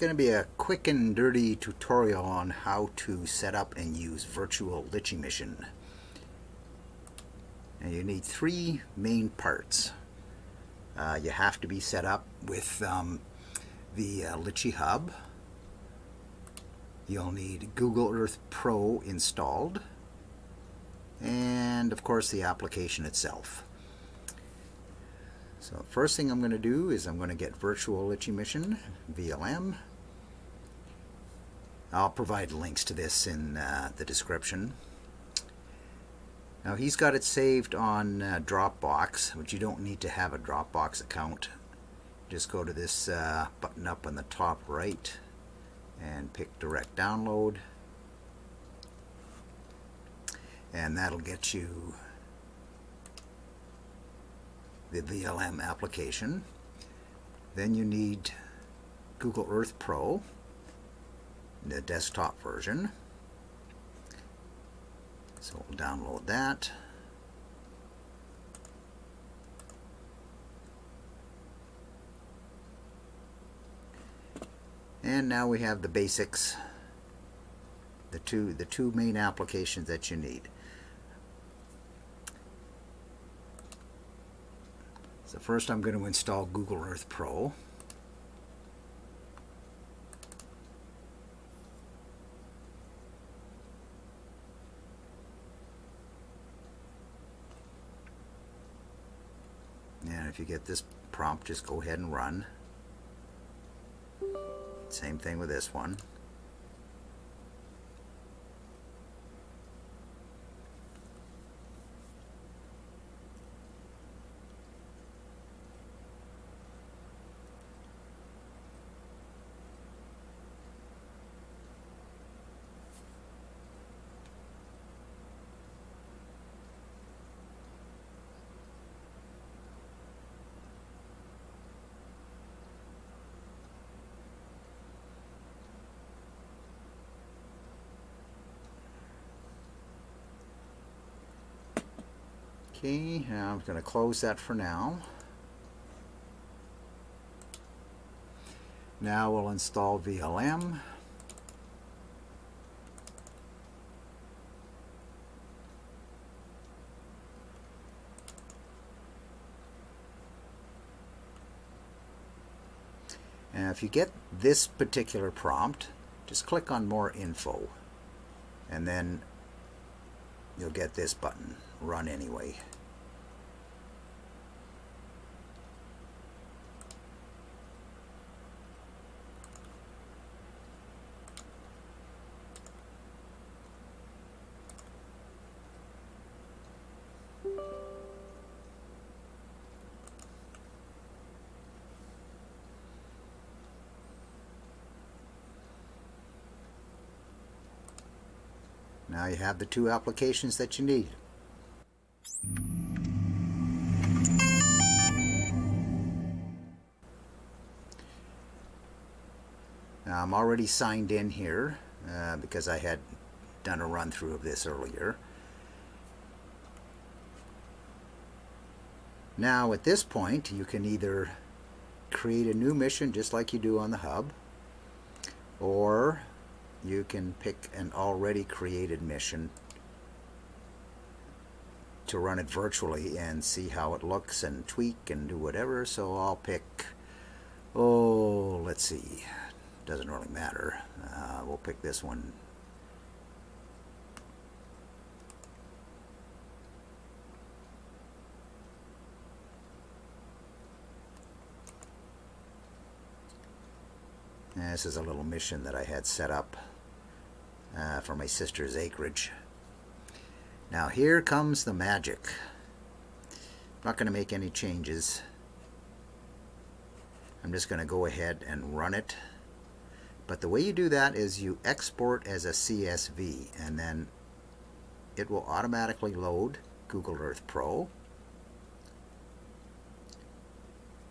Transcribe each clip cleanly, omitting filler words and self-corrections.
going to be a quick and dirty tutorial on how to set up and use Virtual Litchi Mission. And you need three main parts. You have to be set up with the Litchi Hub. You'll need Google Earth Pro installed, and of course the application itself. So first thing I'm going to do is I'm going to get Virtual Litchi Mission, VLM. I'll provide links to this in the description. Now he's got it saved on Dropbox, which you don't need to have a Dropbox account. Just go to this button up on the top right and pick direct download, and that'll get you the VLM application. Then you need Google Earth Pro, the desktop version. So we'll download that. And now we have the basics, the two main applications that you need. So first I'm going to install Google Earth Pro. And if you get this prompt, just go ahead and run. Same thing with this one. Okay, now I'm going to close that for now. Now we'll install VLM. And if you get this particular prompt, just click on More Info, and then you'll get this button, Run Anyway. Now you have the two applications that you need. Now I'm already signed in here because I had done a run through of this earlier. Now at this point you can either create a new mission just like you do on the hub, or you can pick an already created mission to run it virtually and see how it looks and tweak and do whatever. So I'll pick, oh, let's see, doesn't really matter. We'll pick this one. This is a little mission that I had set up for my sister's acreage. Now here comes the magic. I'm not going to make any changes. I'm just going to go ahead and run it. But the way you do that is you export as a CSV, and then it will automatically load Google Earth Pro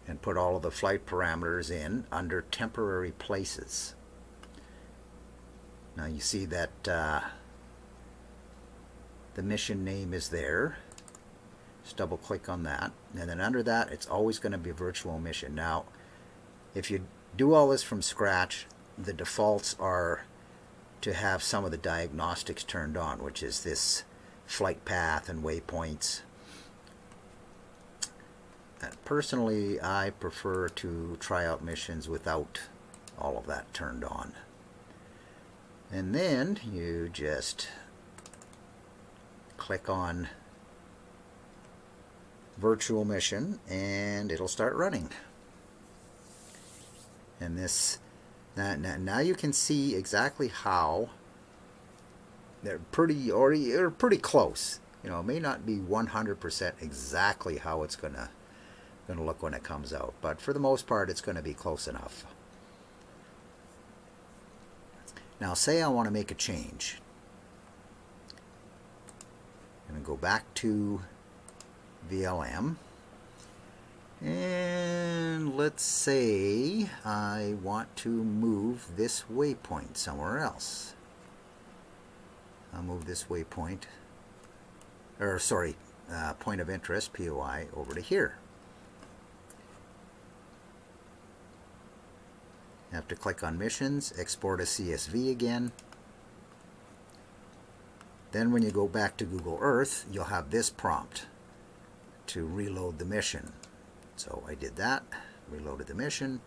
and put all of the flight parameters in under temporary places. Now you see that the mission name is there. Just double click on that, and then under that it's always going to be a virtual mission. Now if you do all this from scratch, the defaults are to have some of the diagnostics turned on, which is this flight path and waypoints. And personally, I prefer to try out missions without all of that turned on. And then you just click on Virtual Mission and it'll start running. And this, now you can see exactly how they're pretty close. You know, it may not be 100% exactly how it's gonna look when it comes out, but for the most part, it's gonna be close enough. Now, say I want to make a change. I'm gonna go back to VLM. And let's say I want to move this waypoint somewhere else. I'll move this waypoint, or sorry, point of interest, POI, over to here. You have to click on Missions, export a CSV again. Then when you go back to Google Earth, you'll have this prompt to reload the mission. So I did that, reloaded the mission.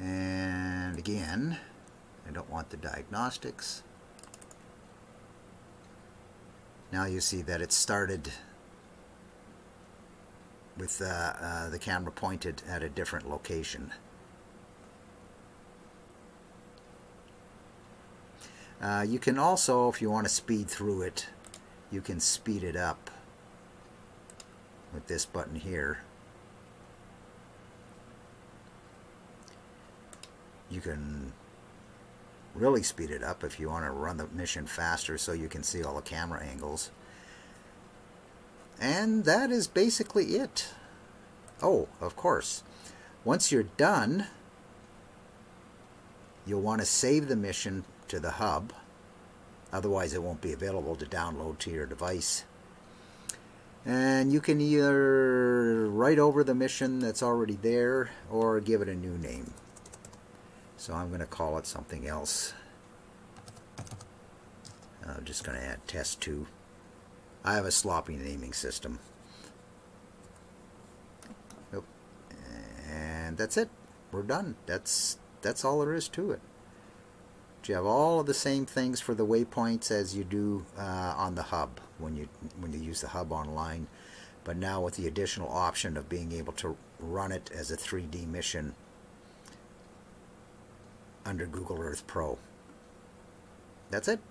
And again, I don't want the diagnostics. Now you see that it started with the camera pointed at a different location. You can also, if you want to speed through it, you can speed it up with this button here. You can really speed it up if you want to run the mission faster so you can see all the camera angles. And that is basically it. Oh, of course, once you're done, you'll want to save the mission to the hub. Otherwise, it won't be available to download to your device. And you can either write over the mission that's already there or give it a new name. So I'm going to call it something else. I'm just going to add test 2. I have a sloppy naming system. Nope. And that's it. We're done. That's all there is to it. You have all of the same things for the waypoints as you do on the hub when you use the hub online, but now with the additional option of being able to run it as a 3D mission under Google Earth Pro. That's it.